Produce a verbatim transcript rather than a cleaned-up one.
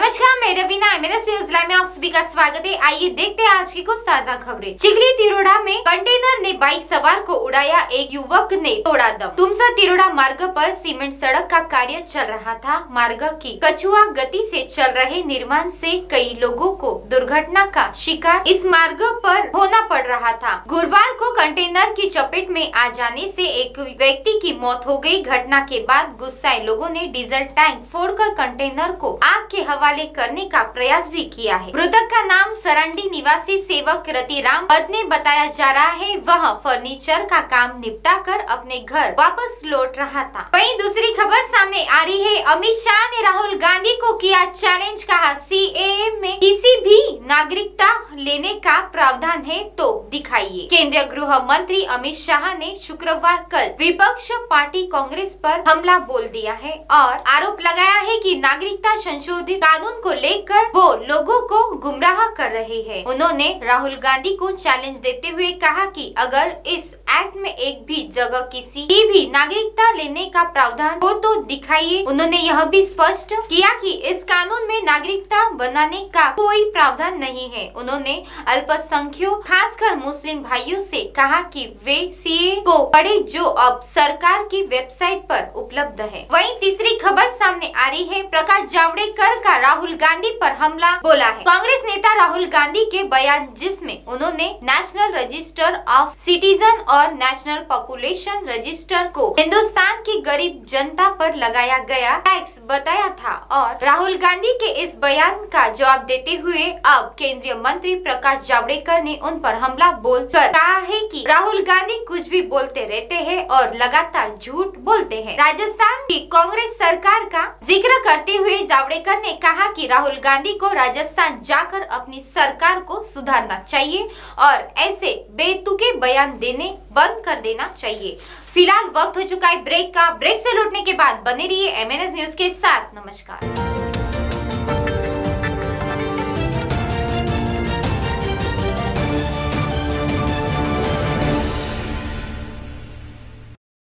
नमस्कार, मैं Raveena, MNS news live में आप सभी का स्वागत है। आइए देखते हैं आज की कुछ ताजा खबरें। चिखली तिरोड़ा में कंटेनर ने बाइक सवार को उड़ाया, एक युवक ने तोड़ा दम। तुमसा तिरोड़ा मार्ग पर सीमेंट सड़क का कार्य चल रहा था। मार्ग की कछुआ गति से चल रहे निर्माण से कई लोगों को दुर्घटना का शिकार इस मार्ग पर होना पड़ रहा था। गुरुवार को कंटेनर की चपेट में आ जाने से एक व्यक्ति की मौत हो गयी। घटना के बाद गुस्साए लोगों ने डीजल टैंक फोड़कर कंटेनर को आग के हवाले करने का प्रयास भी किया है। मृतक का नाम सरंडी निवासी सेवक राम पत्नी बताया जा रहा है। वह फर्नीचर का काम निपटाकर अपने घर वापस लौट रहा था। वहीं दूसरी खबर सामने आ रही है, अमित शाह ने राहुल गांधी को किया चैलेंज, कहा सी ए ए में किसी भी नागरिकता लेने का प्रावधान है तो दिखाइए। केंद्रीय गृह मंत्री अमित शाह ने शुक्रवार कल विपक्ष पार्टी कांग्रेस पर हमला बोल दिया है और आरोप लगाया है कि नागरिकता संशोधन कानून को लेकर वो लोगों को गुमराह कर रहे हैं। उन्होंने राहुल गांधी को चैलेंज देते हुए कहा कि अगर इस एक्ट में एक भी जगह किसी की भी नागरिकता लेने का प्रावधान हो तो दिखाइए। उन्होंने यह भी स्पष्ट किया कि इस कानून में नागरिकता बनाने का कोई प्रावधान नहीं है। उन्होंने अल्पसंख्यक खासकर मुस्लिम भाइयों से कहा कि वे सी ए ए को पढ़े जो अब सरकार की वेबसाइट पर उपलब्ध है। वहीं तीसरी खबर सामने आ रही है, प्रकाश जावड़ेकर का राहुल गांधी पर हमला बोला है। कांग्रेस नेता राहुल गांधी के बयान जिसमें उन्होंने नेशनल रजिस्टर ऑफ सिटीजन और नेशनल पॉपुलेशन रजिस्टर को हिंदुस्तान की गरीब जनता पर लगाया गया टैक्स बताया था और राहुल गांधी के इस बयान का जवाब देते हुए अब केंद्रीय मंत्री प्रकाश जावड़ेकर ने उन पर हमला बोलकर कहा है कि राहुल गांधी कुछ भी बोलते रहते हैं और लगातार झूठ बोलते हैं। राजस्थान की कांग्रेस सरकार का जिक्र करते हुए जावड़ेकर ने कहा कि राहुल गांधी को राजस्थान जाकर अपनी सरकार को सुधारना चाहिए और ऐसे बेतुके बयान देने बंद कर देना चाहिए। फिलहाल वक्त हो चुका है ब्रेक का। ब्रेक से लौटने के बाद बने रहिए एम एन एस न्यूज के साथ। नमस्कार।